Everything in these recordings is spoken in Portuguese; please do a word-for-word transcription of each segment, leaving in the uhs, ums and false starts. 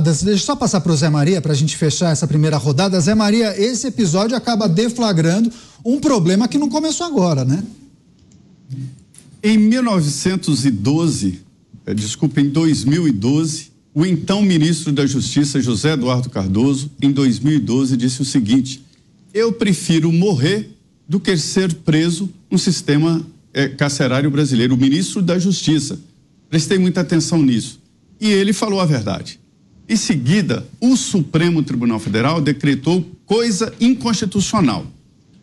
Deixa eu só passar para o Zé Maria para a gente fechar essa primeira rodada. Zé Maria, esse episódio acaba deflagrando um problema que não começou agora, né? Em mil novecentos e doze, desculpa, em dois mil e doze, o então ministro da Justiça, José Eduardo Cardozo, em dois mil e doze disse o seguinte: eu prefiro morrer do que ser preso no sistema é, carcerário brasileiro. O ministro da Justiça. Prestei muita atenção nisso. E ele falou a verdade. Em seguida, o Supremo Tribunal Federal decretou coisa inconstitucional.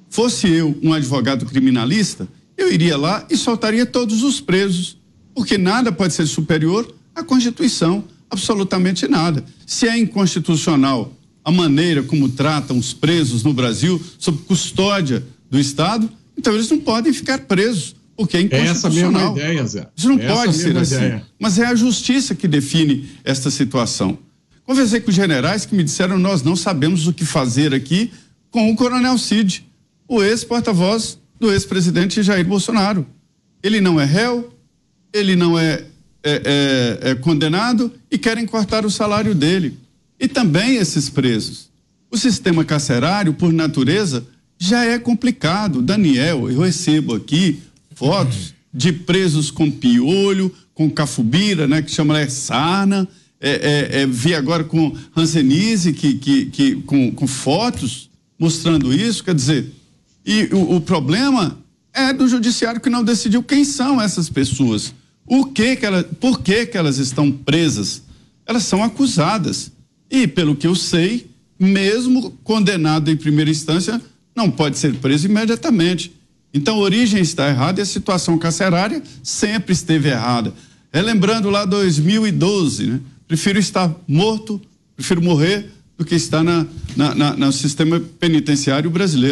Fosse eu um advogado criminalista, eu iria lá e soltaria todos os presos, porque nada pode ser superior à Constituição, absolutamente nada. Se é inconstitucional a maneira como tratam os presos no Brasil, sob custódia do Estado, então eles não podem ficar presos, porque é inconstitucional. É essa mesma ideia, Zé. Isso não pode ser assim. Mas é a justiça que define esta situação. Conversei com os generais que me disseram: nós não sabemos o que fazer aqui com o Coronel Cid, o ex-porta-voz do ex-presidente Jair Bolsonaro. Ele não é réu, ele não é, é, é, é condenado e querem cortar o salário dele. E também esses presos. O sistema carcerário, por natureza, já é complicado. Daniel, eu recebo aqui fotos de presos com piolho, com cafubira, né, que chama é, sarna. É, é, é, vi agora com Hansenise que, que, que, com, com fotos mostrando isso, quer dizer, e o, o problema é do judiciário, que não decidiu quem são essas pessoas, o que que ela, por que que elas estão presas. Elas são acusadas e, pelo que eu sei, mesmo condenado em primeira instância, não pode ser preso imediatamente. Então a origem está errada e a situação carcerária sempre esteve errada. É, lembrando lá dois mil e doze, né? Prefiro estar morto, prefiro morrer do que estar na, na, na, no sistema penitenciário brasileiro.